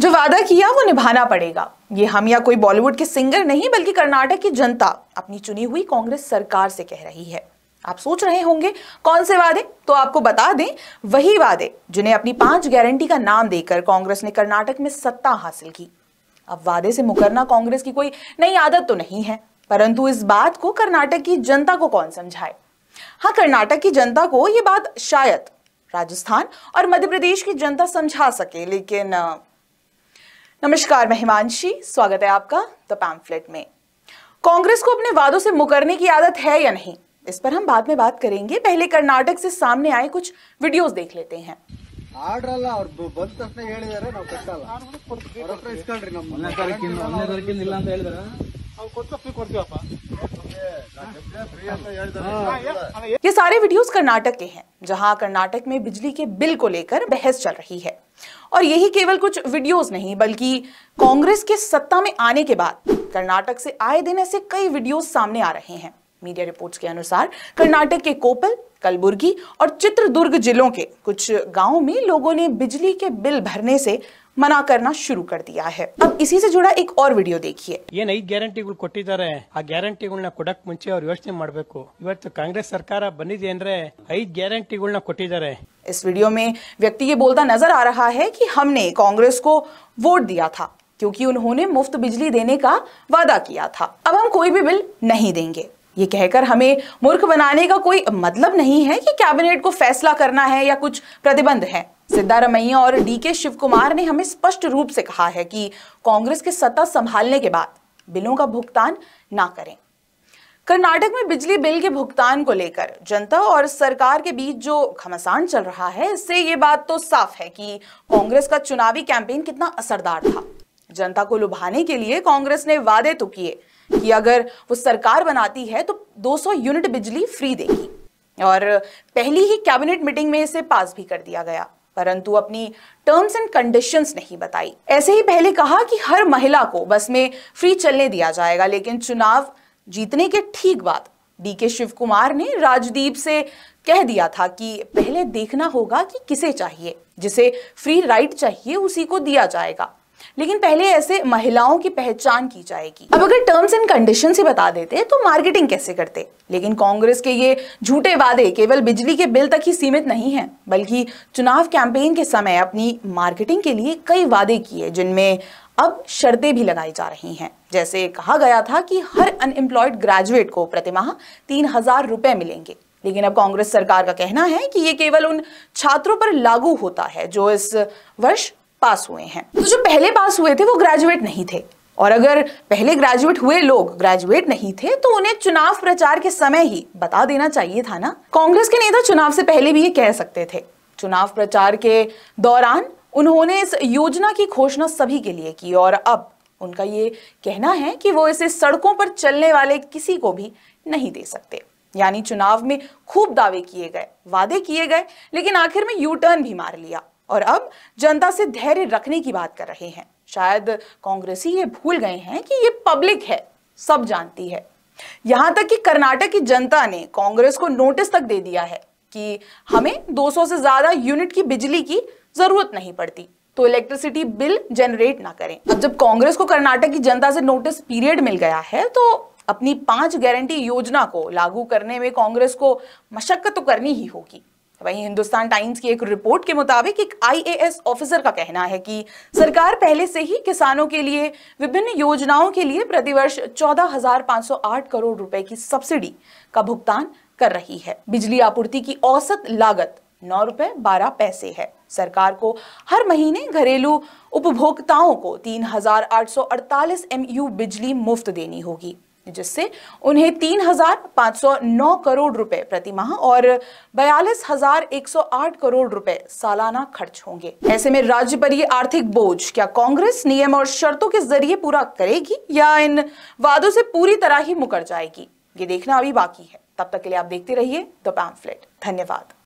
जो वादा किया वो निभाना पड़ेगा। ये हम या कोई बॉलीवुड के सिंगर नहीं बल्कि कर्नाटक की जनता अपनी चुनी हुई कांग्रेस सरकार से कह रही है। आप सोच रहे होंगे कौन से वादे, तो आपको बता दें वही वादे जिन्हें अपनी 5 गारंटी का नाम देकर कांग्रेस ने कर्नाटक में सत्ता हासिल की। अब वादे से मुकरना कांग्रेस की कोई नई आदत तो नहीं है, परंतु इस बात को कर्नाटक की जनता को कौन समझाए। हाँ, कर्नाटक की जनता को ये बात शायद राजस्थान और मध्य प्रदेश की जनता समझा सके, लेकिन नमस्कार, मैं हिमांशी, स्वागत है आपका द पैम्फलेट में। कांग्रेस को अपने वादों से मुकरने की आदत है या नहीं, इस पर हम बाद में बात करेंगे। पहले कर्नाटक से सामने आए कुछ वीडियोस देख लेते हैं। ये सारे वीडियोस कर्नाटक के हैं, जहां कर्नाटक में बिजली के बिल को लेकर बहस चल रही है। और यही केवल कुछ वीडियोस नहीं बल्कि कांग्रेस के सत्ता में आने के बाद कर्नाटक से आए दिन ऐसे कई वीडियोस सामने आ रहे हैं। मीडिया रिपोर्ट्स के अनुसार कर्नाटक के कोपल, कलबुर्गी और चित्रदुर्ग जिलों के कुछ गांवों में लोगों ने बिजली के बिल भरने से मना करना शुरू कर दिया है। अब इसी से जुड़ा एक और वीडियो देखिए। ये नई गारंटी आ गारंटी मुंचे और योचने कांग्रेस सरकार बनी गारंटी कोट्टिदारे। इस वीडियो में व्यक्ति ये बोलता नजर आ रहा है कि हमने कांग्रेस को वोट दिया था क्योंकि उन्होंने मुफ्त बिजली देने का वादा किया था, अब हम कोई भी बिल नहीं देंगे। ये कहकर हमें मूर्ख बनाने का कोई मतलब नहीं है कि कैबिनेट को फैसला करना है या कुछ प्रतिबंध है। सिद्दारमैया और डीके शिवकुमार ने हमें स्पष्ट रूप से कहा है कि कांग्रेस की सत्ता संभालने के बाद बिलों का भुगतान ना करें। कर्नाटक में बिजली बिल के भुगतान को लेकर जनता और सरकार के बीच जो घमासान चल रहा है, इससे ये बात तो साफ है कि कांग्रेस का चुनावी कैंपेन कितना असरदार था। जनता को लुभाने के लिए कांग्रेस ने वादे तो किए कि अगर वो सरकार बनाती है तो 200 यूनिट बिजली फ्री देगी, और पहली ही कैबिनेट मीटिंग में इसे पास भी कर दिया गया, परंतु अपनी टर्म्स एंड कंडीशंस नहीं बताई। ऐसे ही पहले कहा कि हर महिला को बस में फ्री चलने दिया जाएगा, लेकिन चुनाव जीतने के ठीक बाद डीके शिवकुमार ने राजदीप से कह दिया था कि पहले देखना होगा कि किसे चाहिए, जिसे फ्री राइड चाहिए उसी को दिया जाएगा, लेकिन पहले ऐसे महिलाओं की पहचान की जाएगी। अब अगर टर्म्स एंड कंडीशन ही बता देते तो मार्केटिंग कैसे करते, लेकिन कांग्रेस के ये झूठे वादे केवल बिजली के बिल तक ही सीमित नहीं हैं, बल्कि चुनाव कैंपेन के समय अपनी मार्केटिंग के लिए कई वादे किए जिनमें अब शर्तें भी लगाई जा रही हैं। जैसे कहा गया था कि हर अनएम्प्लॉयड ग्रेजुएट को प्रतिमाह 3000 रुपये मिलेंगे, लेकिन अब कांग्रेस सरकार का कहना है कि ये केवल उन छात्रों पर लागू होता है जो इस वर्ष पास हुए हैं। तो जो पहले पास हुए थे वो ग्रेजुएट नहीं थे, और अगर पहले ग्रेजुएट हुए लोग ग्रेजुएट नहीं थे तो उन्हें चुनाव प्रचार के समय ही बता देना चाहिए था ना। कांग्रेस के नेता चुनाव से पहले भी ये कह सकते थे। चुनाव प्रचार के दौरान उन्होंने इस योजना की घोषणा सभी के लिए की, और अब उनका ये कहना है कि वो इसे सड़कों पर चलने वाले किसी को भी नहीं दे सकते। यानी चुनाव में खूब दावे किए गए, वादे किए गए, लेकिन आखिर में यू टर्न भी मार लिया, और अब जनता से धैर्य रखने की बात कर रहे हैं। शायद कांग्रेसी ये भूल गए हैं कि ये पब्लिक है, सब जानती है। यहाँ तक कि कर्नाटक की जनता ने कांग्रेस को नोटिस तक दे दिया है कि हमें 200 से ज्यादा यूनिट की बिजली की जरूरत नहीं पड़ती, तो इलेक्ट्रिसिटी बिल जनरेट ना करें। अब जब कांग्रेस को कर्नाटक की जनता से नोटिस पीरियड मिल गया है तो अपनी 5 गारंटी योजना को लागू करने में कांग्रेस को मशक्कत तो करनी ही होगी। वहीं हिंदुस्तान टाइम्स की एक रिपोर्ट के मुताबिक एक IAS ऑफिसर का कहना है कि सरकार पहले से ही किसानों के लिए विभिन्न योजनाओं के लिए प्रतिवर्ष 14,508 करोड़ रुपए की सब्सिडी का भुगतान कर रही है। बिजली आपूर्ति की औसत लागत 9 रुपए 12 पैसे है। सरकार को हर महीने घरेलू उपभोक्ताओं को 3,848 MU बिजली मुफ्त देनी होगी, जिससे उन्हें 3,509 करोड़ रुपए प्रतिमाह और 42,108 करोड़ रुपए सालाना खर्च होंगे। ऐसे में राज्य पर ये आर्थिक बोझ क्या कांग्रेस नियम और शर्तों के जरिए पूरा करेगी या इन वादों से पूरी तरह ही मुकर जाएगी, ये देखना अभी बाकी है। तब तक के लिए आप देखते रहिए द पैम्फलेट। धन्यवाद।